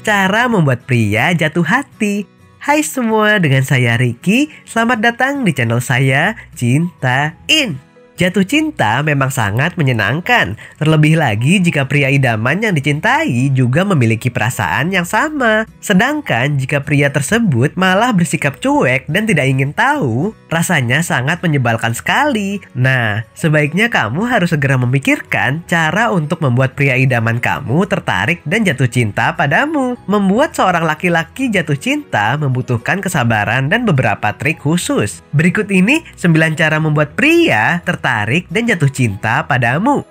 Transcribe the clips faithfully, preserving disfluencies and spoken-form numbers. Cara membuat pria jatuh hati. Hai semua, dengan saya Ricky. Selamat datang di channel saya, Cintain. Jatuh cinta memang sangat menyenangkan. Terlebih lagi jika pria idaman yang dicintai juga memiliki perasaan yang sama. Sedangkan jika pria tersebut malah bersikap cuek dan tidak ingin tahu, rasanya sangat menyebalkan sekali. Nah, sebaiknya kamu harus segera memikirkan cara untuk membuat pria idaman kamu tertarik dan jatuh cinta padamu. Membuat seorang laki-laki jatuh cinta membutuhkan kesabaran dan beberapa trik khusus. Berikut ini sembilan cara membuat pria tertarik dan jatuh cinta padamu.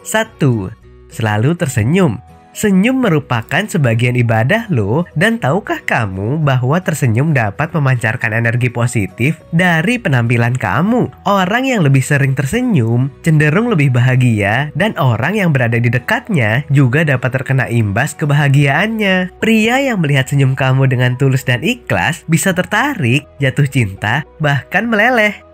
Satu. Selalu tersenyum. Senyum merupakan sebagian ibadah loh, dan tahukah kamu bahwa tersenyum dapat memancarkan energi positif dari penampilan kamu? Orang yang lebih sering tersenyum cenderung lebih bahagia, dan orang yang berada di dekatnya juga dapat terkena imbas kebahagiaannya. Pria yang melihat senyum kamu dengan tulus dan ikhlas bisa tertarik, jatuh cinta, bahkan meleleh.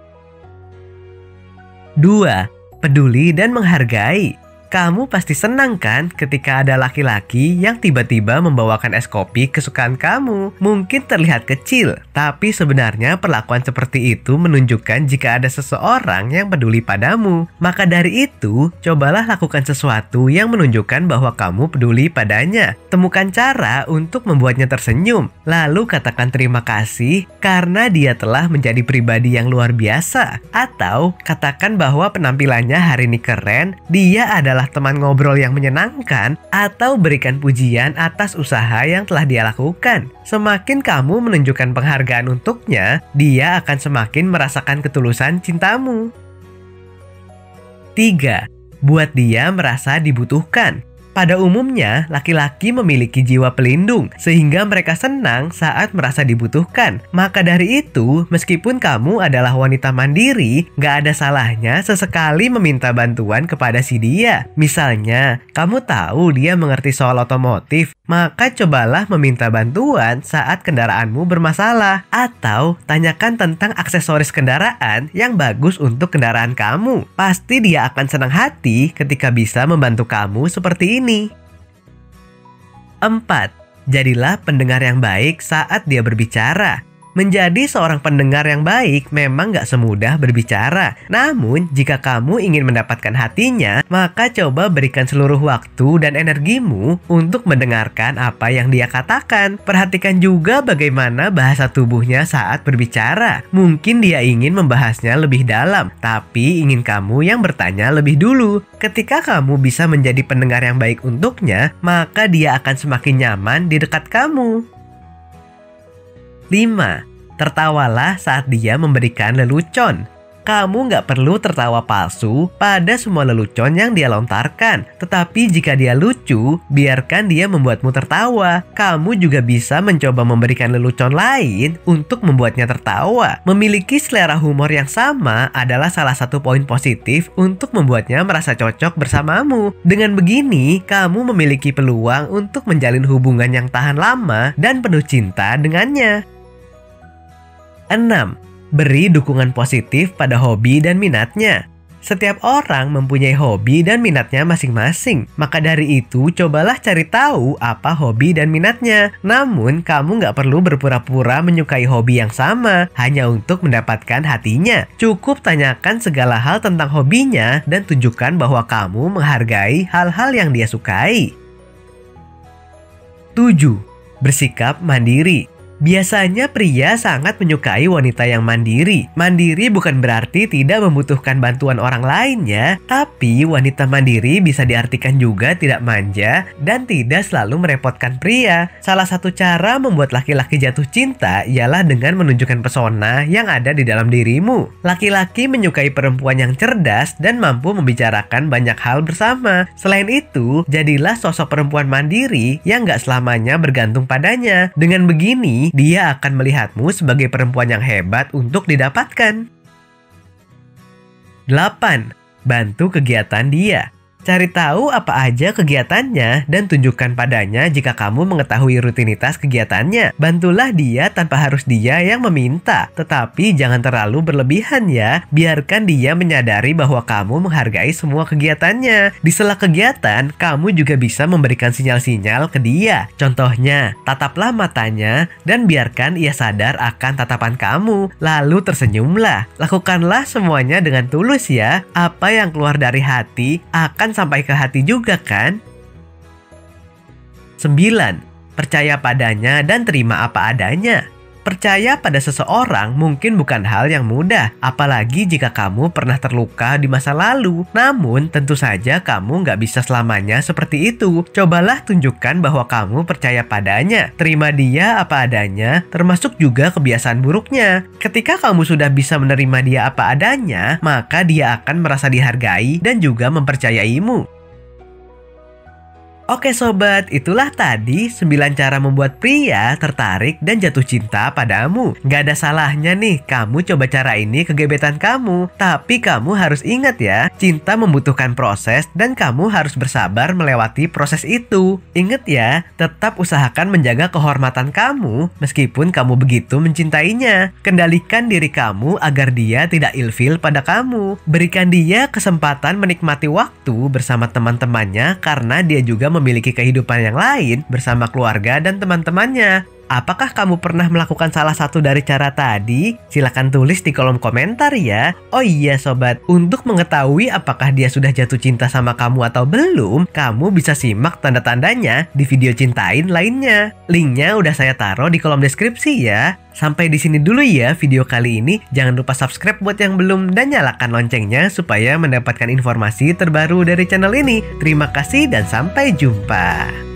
Dua. Peduli dan menghargai. Kamu pasti senang kan ketika ada laki-laki yang tiba-tiba membawakan es kopi kesukaan kamu. Mungkin terlihat kecil, tapi sebenarnya perlakuan seperti itu menunjukkan jika ada seseorang yang peduli padamu. Maka dari itu, cobalah lakukan sesuatu yang menunjukkan bahwa kamu peduli padanya. Temukan cara untuk membuatnya tersenyum. Lalu katakan terima kasih karena dia telah menjadi pribadi yang luar biasa. Atau katakan bahwa penampilannya hari ini keren, dia adalah teman ngobrol yang menyenangkan, atau berikan pujian atas usaha yang telah dia lakukan. Semakin kamu menunjukkan penghargaan untuknya, dia akan semakin merasakan ketulusan cintamu. Tiga. Buat dia merasa dibutuhkan. Pada umumnya, laki-laki memiliki jiwa pelindung, sehingga mereka senang saat merasa dibutuhkan. Maka dari itu, meskipun kamu adalah wanita mandiri, gak ada salahnya sesekali meminta bantuan kepada si dia. Misalnya, kamu tahu dia mengerti soal otomotif, maka cobalah meminta bantuan saat kendaraanmu bermasalah. Atau tanyakan tentang aksesoris kendaraan yang bagus untuk kendaraan kamu. Pasti dia akan senang hati ketika bisa membantu kamu seperti ini. Empat. Jadilah pendengar yang baik saat dia berbicara. Menjadi seorang pendengar yang baik memang gak semudah berbicara. Namun, jika kamu ingin mendapatkan hatinya, maka coba berikan seluruh waktu dan energimu untuk mendengarkan apa yang dia katakan. Perhatikan juga bagaimana bahasa tubuhnya saat berbicara. Mungkin dia ingin membahasnya lebih dalam, tapi ingin kamu yang bertanya lebih dulu. Ketika kamu bisa menjadi pendengar yang baik untuknya, maka dia akan semakin nyaman di dekat kamu. lima. Tertawalah saat dia memberikan lelucon. Kamu nggak perlu tertawa palsu pada semua lelucon yang dia lontarkan. Tetapi jika dia lucu, biarkan dia membuatmu tertawa. Kamu juga bisa mencoba memberikan lelucon lain untuk membuatnya tertawa. Memiliki selera humor yang sama adalah salah satu poin positif untuk membuatnya merasa cocok bersamamu. Dengan begini, kamu memiliki peluang untuk menjalin hubungan yang tahan lama dan penuh cinta dengannya. enam. Beri dukungan positif pada hobi dan minatnya. Setiap orang mempunyai hobi dan minatnya masing-masing. Maka dari itu, cobalah cari tahu apa hobi dan minatnya. Namun, kamu nggak perlu berpura-pura menyukai hobi yang sama hanya untuk mendapatkan hatinya. Cukup tanyakan segala hal tentang hobinya dan tunjukkan bahwa kamu menghargai hal-hal yang dia sukai. tujuh. Bersikap mandiri. Biasanya pria sangat menyukai wanita yang mandiri. Mandiri bukan berarti tidak membutuhkan bantuan orang lain ya. Tapi wanita mandiri bisa diartikan juga tidak manja dan tidak selalu merepotkan pria. Salah satu cara membuat laki-laki jatuh cinta ialah dengan menunjukkan pesona yang ada di dalam dirimu. Laki-laki menyukai perempuan yang cerdas dan mampu membicarakan banyak hal bersama. Selain itu, jadilah sosok perempuan mandiri yang gak selamanya bergantung padanya. Dengan begini, dia akan melihatmu sebagai perempuan yang hebat untuk didapatkan. delapan. Bantu kegiatan dia. Cari tahu apa aja kegiatannya dan tunjukkan padanya jika kamu mengetahui rutinitas kegiatannya. Bantulah dia tanpa harus dia yang meminta, tetapi jangan terlalu berlebihan ya. Biarkan dia menyadari bahwa kamu menghargai semua kegiatannya. Di sela kegiatan, kamu juga bisa memberikan sinyal-sinyal ke dia. Contohnya, tataplah matanya dan biarkan ia sadar akan tatapan kamu. Lalu tersenyumlah. Lakukanlah semuanya dengan tulus ya. Apa yang keluar dari hati akan sampai ke hati juga kan? Sembilan. Percaya padanya dan terima apa adanya. Percaya pada seseorang mungkin bukan hal yang mudah, apalagi jika kamu pernah terluka di masa lalu. Namun, tentu saja kamu nggak bisa selamanya seperti itu. Cobalah tunjukkan bahwa kamu percaya padanya. Terima dia apa adanya, termasuk juga kebiasaan buruknya. Ketika kamu sudah bisa menerima dia apa adanya, maka dia akan merasa dihargai dan juga mempercayaimu. Oke sobat, itulah tadi sembilan cara membuat pria tertarik dan jatuh cinta padamu. Gak ada salahnya nih kamu coba cara ini ke gebetan kamu. Tapi kamu harus ingat ya, cinta membutuhkan proses dan kamu harus bersabar melewati proses itu. Ingat ya, tetap usahakan menjaga kehormatan kamu meskipun kamu begitu mencintainya. Kendalikan diri kamu agar dia tidak ilfil pada kamu. Berikan dia kesempatan menikmati waktu bersama teman-temannya karena dia juga memiliki kehidupan yang lain bersama keluarga dan teman-temannya. Apakah kamu pernah melakukan salah satu dari cara tadi? Silahkan tulis di kolom komentar ya. Oh iya sobat, untuk mengetahui apakah dia sudah jatuh cinta sama kamu atau belum, kamu bisa simak tanda-tandanya di video Cintain lainnya. Linknya udah saya taruh di kolom deskripsi ya. Sampai di sini dulu ya video kali ini. Jangan lupa subscribe buat yang belum dan nyalakan loncengnya supaya mendapatkan informasi terbaru dari channel ini. Terima kasih dan sampai jumpa.